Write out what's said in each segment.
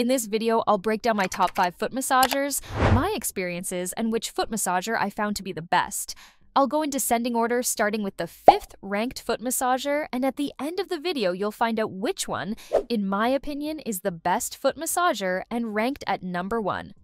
In this video, I'll break down my top 5 foot massagers, my experiences, and which foot massager I found to be the best. I'll go in descending order, starting with the 5th ranked foot massager, and at the end of the video, you'll find out which one, in my opinion, is the best foot massager and ranked at number 1.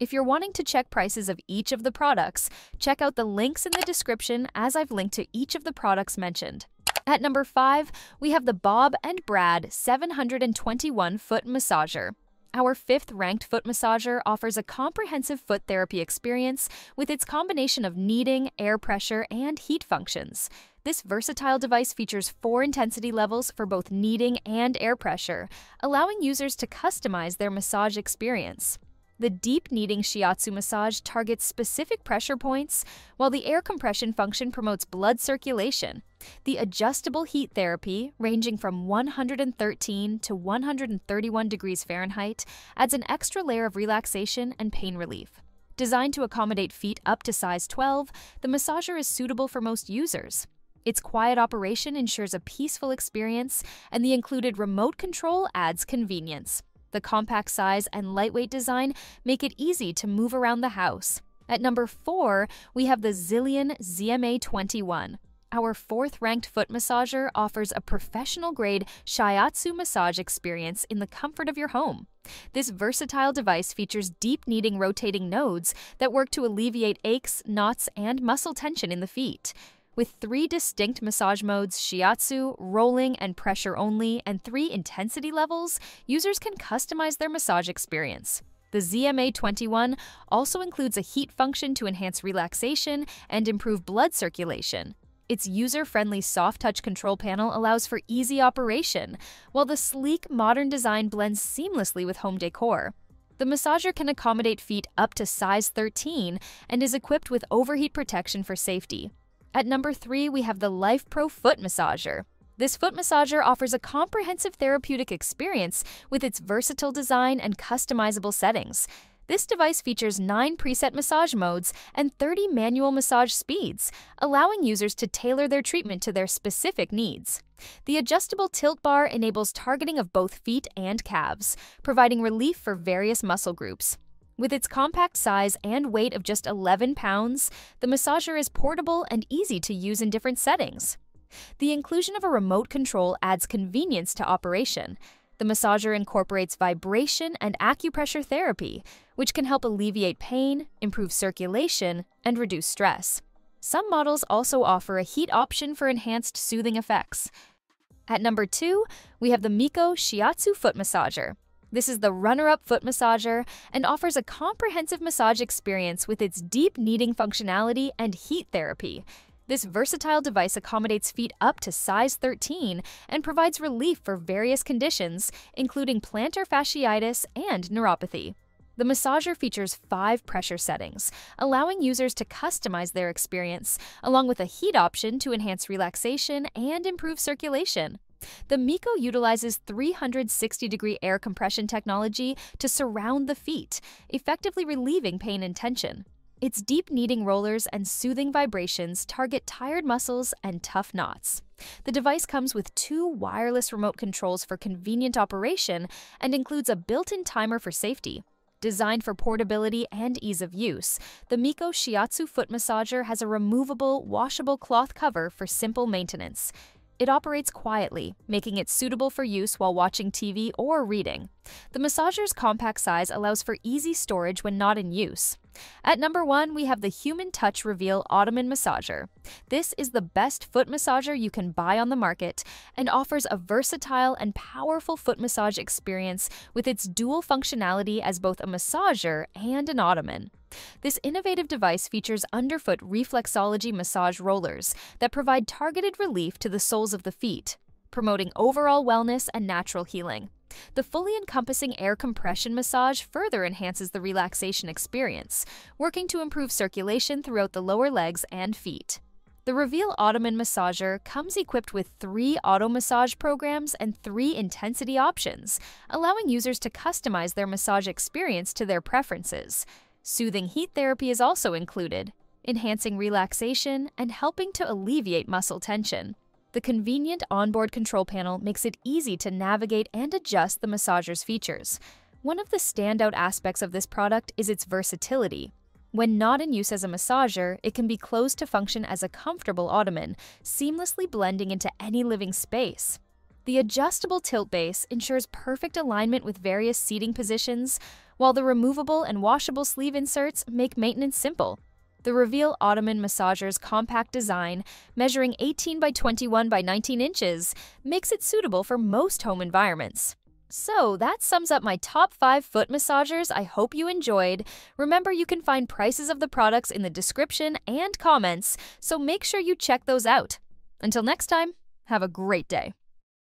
If you're wanting to check prices of each of the products, check out the links in the description as I've linked to each of the products mentioned. At number 5, we have the Bob and Brad 721 Foot Massager. Our 5th ranked foot massager offers a comprehensive foot therapy experience with its combination of kneading, air pressure, and heat functions. This versatile device features 4 intensity levels for both kneading and air pressure, allowing users to customize their massage experience. The deep kneading shiatsu massage targets specific pressure points, while the air compression function promotes blood circulation. The adjustable heat therapy, ranging from 113 to 131 degrees Fahrenheit, adds an extra layer of relaxation and pain relief. Designed to accommodate feet up to size 12, the massager is suitable for most users. Its quiet operation ensures a peaceful experience, and the included remote control adds convenience. The compact size and lightweight design make it easy to move around the house. At number 4, we have the Zyllion ZMA-21. Our 4th ranked foot massager offers a professional-grade shiatsu massage experience in the comfort of your home. This versatile device features deep kneading rotating nodes that work to alleviate aches, knots, and muscle tension in the feet. With 3 distinct massage modes, shiatsu, rolling, and pressure only, and 3 intensity levels, users can customize their massage experience. The ZMA-21 also includes a heat function to enhance relaxation and improve blood circulation. Its user-friendly soft touch control panel allows for easy operation, while the sleek, modern design blends seamlessly with home decor. The massager can accommodate feet up to size 13 and is equipped with overheat protection for safety. At number 3, we have the LifePro Foot Massager. This foot massager offers a comprehensive therapeutic experience with its versatile design and customizable settings. This device features 9 preset massage modes and 30 manual massage speeds, allowing users to tailor their treatment to their specific needs. The adjustable tilt bar enables targeting of both feet and calves, providing relief for various muscle groups. With its compact size and weight of just 11 pounds, the massager is portable and easy to use in different settings. The inclusion of a remote control adds convenience to operation. The massager incorporates vibration and acupressure therapy, which can help alleviate pain, improve circulation, and reduce stress. Some models also offer a heat option for enhanced soothing effects. At number 2, we have the Miko Shiatsu Foot Massager. This is the runner-up foot massager and offers a comprehensive massage experience with its deep kneading functionality and heat therapy. This versatile device accommodates feet up to size 13 and provides relief for various conditions, including plantar fasciitis and neuropathy. The massager features 5 pressure settings, allowing users to customize their experience, along with a heat option to enhance relaxation and improve circulation. The Miko utilizes 360-degree air compression technology to surround the feet, effectively relieving pain and tension. Its deep kneading rollers and soothing vibrations target tired muscles and tough knots. The device comes with 2 wireless remote controls for convenient operation and includes a built-in timer for safety. Designed for portability and ease of use, the Miko Shiatsu Foot Massager has a removable, washable cloth cover for simple maintenance. It operates quietly, making it suitable for use while watching TV or reading. The massager's compact size allows for easy storage when not in use. At number 1, we have the Human Touch Reveal Ottoman Massager. This is the best foot massager you can buy on the market and offers a versatile and powerful foot massage experience with its dual functionality as both a massager and an ottoman. This innovative device features underfoot reflexology massage rollers that provide targeted relief to the soles of the feet, promoting overall wellness and natural healing. The fully encompassing air compression massage further enhances the relaxation experience, working to improve circulation throughout the lower legs and feet. The Reveal Ottoman Massager comes equipped with 3 auto-massage programs and 3 intensity options, allowing users to customize their massage experience to their preferences. Soothing heat therapy is also included, enhancing relaxation and helping to alleviate muscle tension. The convenient onboard control panel makes it easy to navigate and adjust the massager's features. One of the standout aspects of this product is its versatility. When not in use as a massager, it can be closed to function as a comfortable ottoman, seamlessly blending into any living space. The adjustable tilt base ensures perfect alignment with various seating positions, while the removable and washable sleeve inserts make maintenance simple. The Reveal Ottoman Massager's compact design, measuring 18 by 21 by 19 inches, makes it suitable for most home environments. So that sums up my top 5 foot massagers I hope you enjoyed. Remember, you can find prices of the products in the description and comments, so make sure you check those out. Until next time, have a great day.